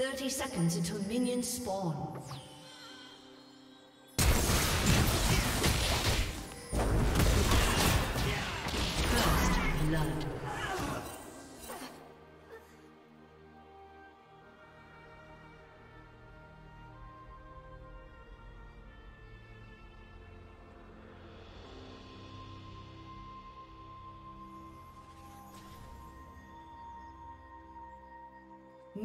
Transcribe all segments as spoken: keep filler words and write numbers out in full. thirty seconds until minions spawn. First blood.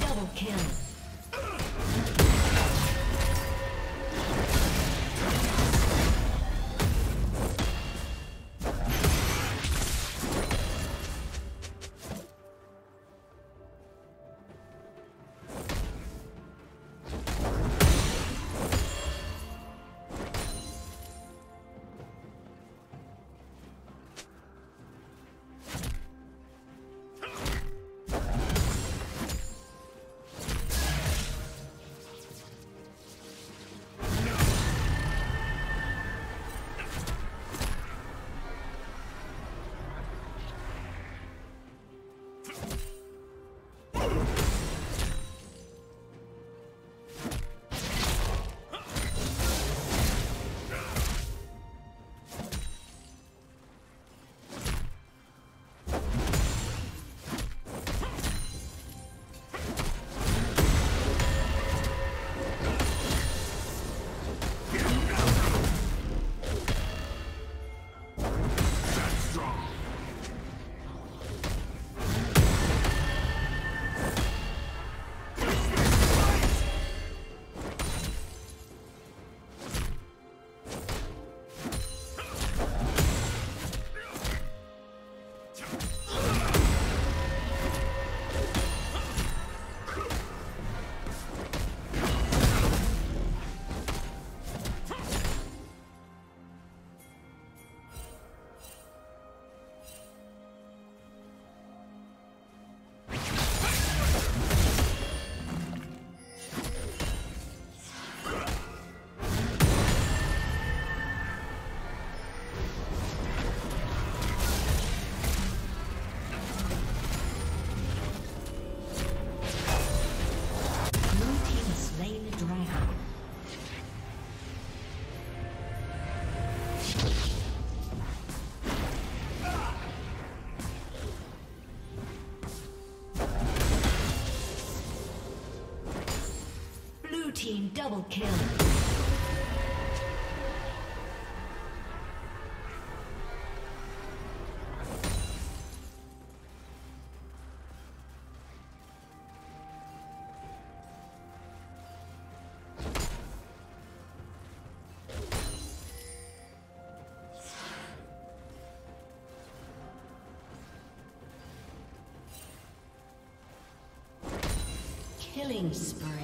Double kill. team double kill. Killing spree.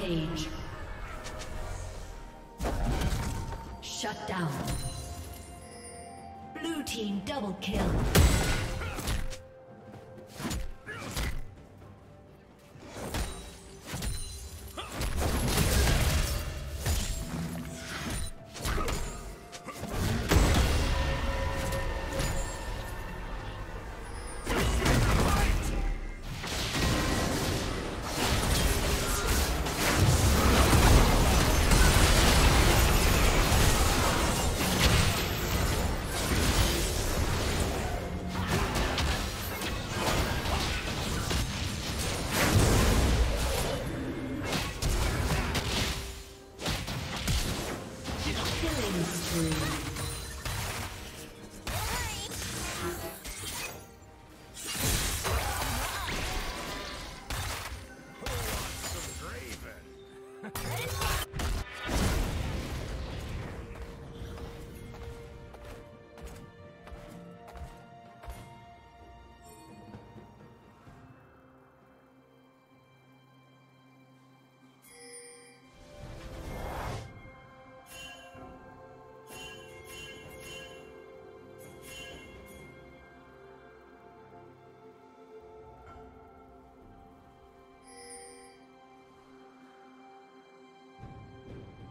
Page. Shut down. Blue team double kill.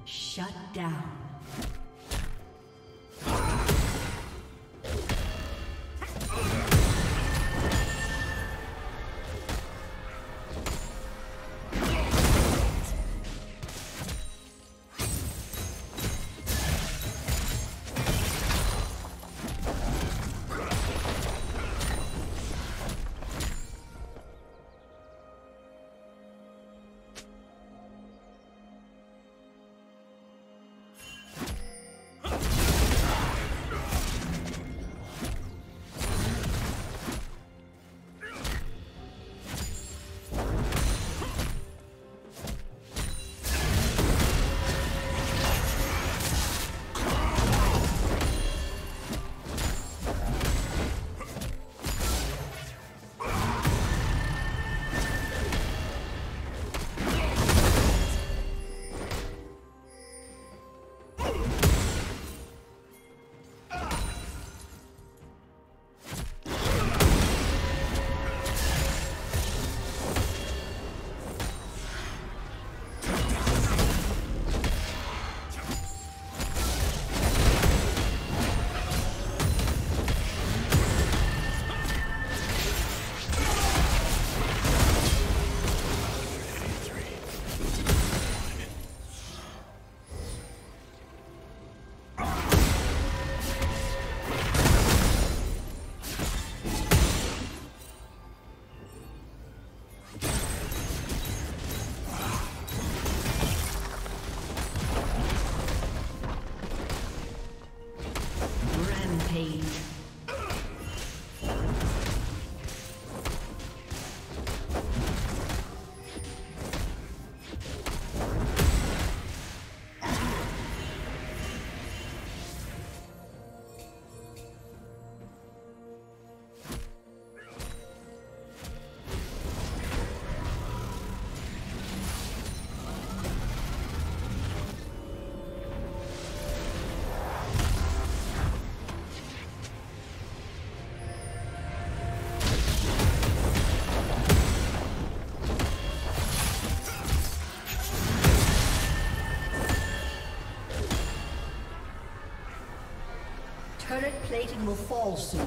Shut down. plating will fall soon.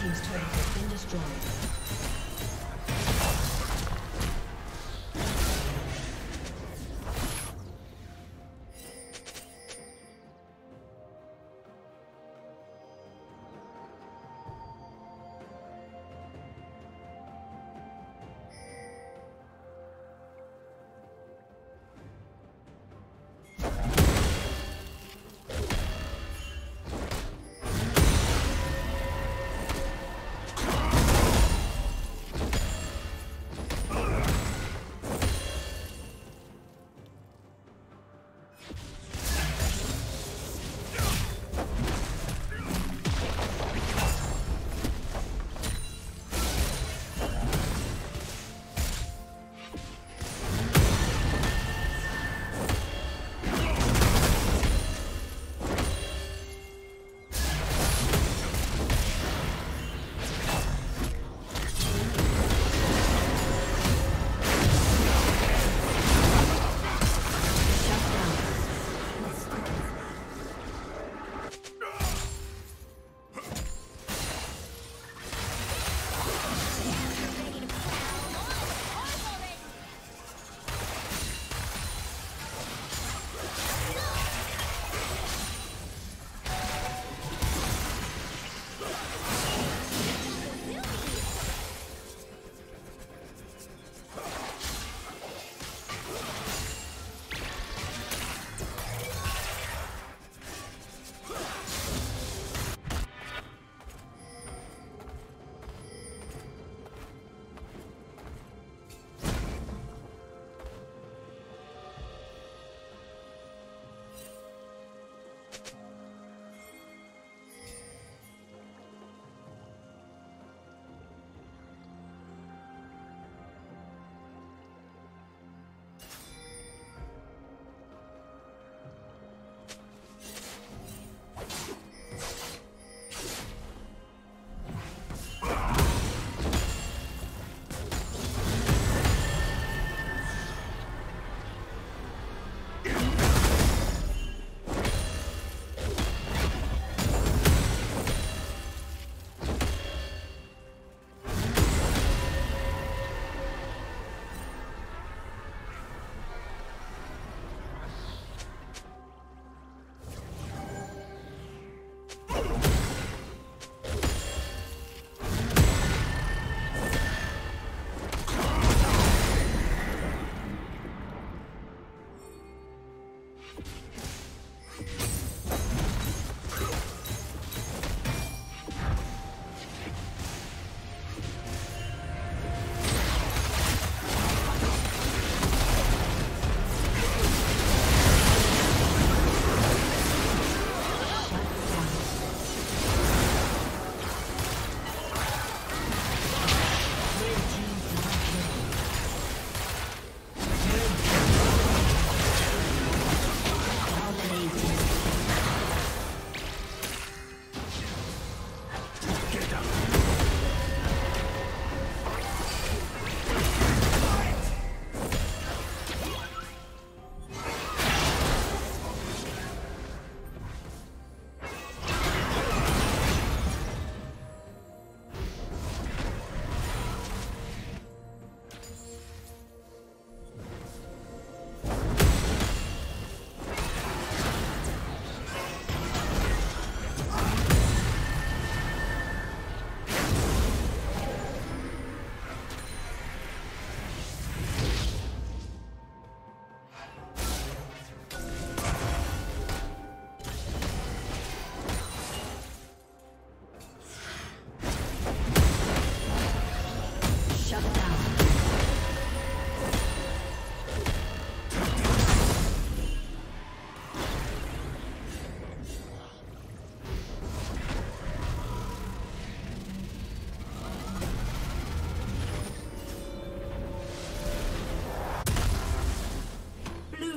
Team's turret has been destroyed.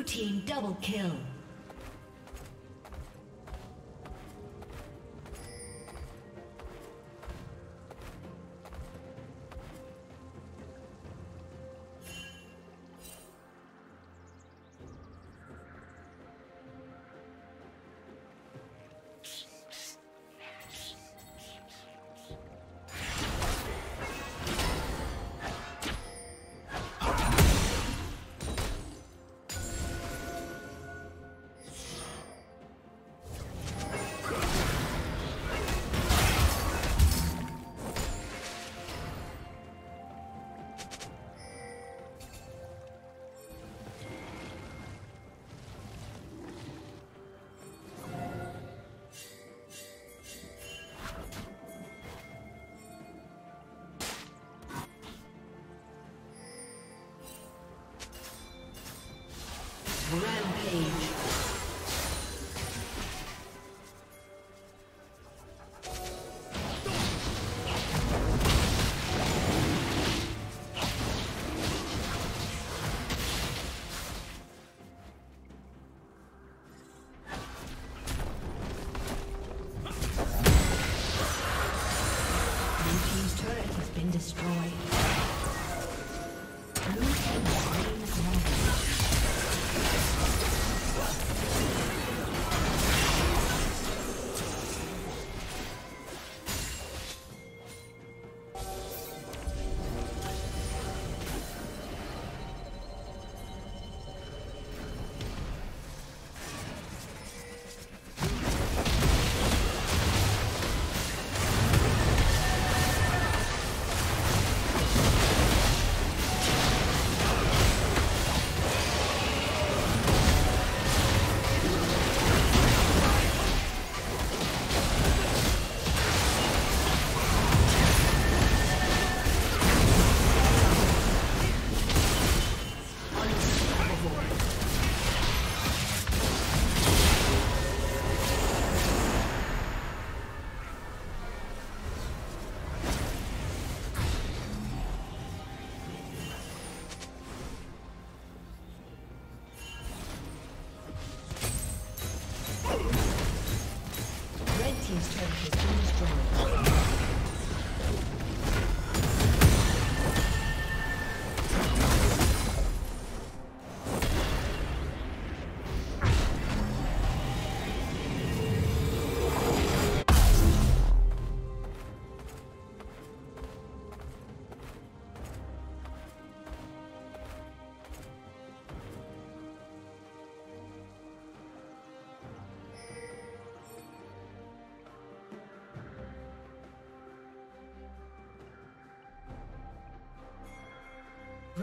team double kill. Rampage.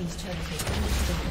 He's trying to take understand.